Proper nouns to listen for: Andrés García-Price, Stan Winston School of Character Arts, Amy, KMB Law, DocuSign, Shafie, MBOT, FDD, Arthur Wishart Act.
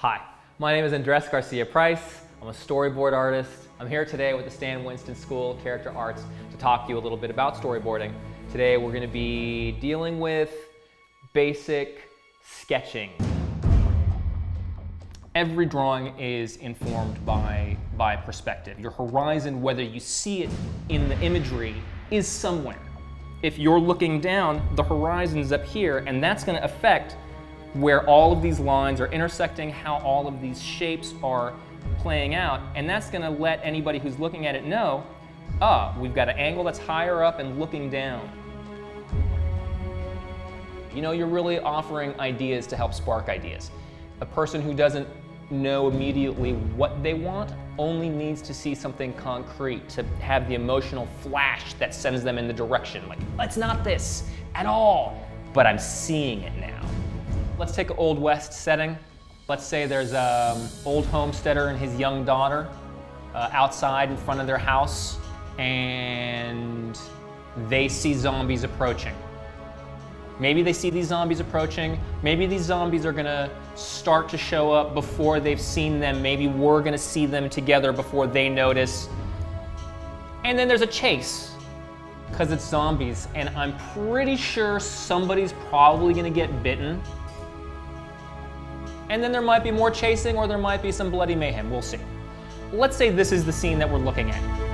Hi, my name is Andrés García-Price. I'm a storyboard artist. I'm here today with the Stan Winston School of Character Arts to talk to you a little bit about storyboarding. Today we're going to be dealing with basic sketching. Every drawing is informed by perspective. Your horizon, whether you see it in the imagery, is somewhere. If you're looking down, the horizon's up here, and that's going to affect where all of these lines are intersecting, how all of these shapes are playing out, and that's going to let anybody who's looking at it know, ah, we've got an angle that's higher up and looking down. You know, you're really offering ideas to help spark ideas. A person who doesn't know immediately what they want only needs to see something concrete to have the emotional flash that sends them in the direction, like, it's not this at all, but I'm seeing it now. Let's take an Old West setting. Let's say there's an old homesteader and his young daughter outside in front of their house, and they see zombies approaching. Maybe they see these zombies approaching. Maybe these zombies are gonna start to show up before they've seen them. Maybe we're gonna see them together before they notice. And then there's a chase, because it's zombies, and I'm pretty sure somebody's probably gonna get bitten. And then there might be more chasing, or there might be some bloody mayhem. We'll see. Let's say this is the scene that we're looking at.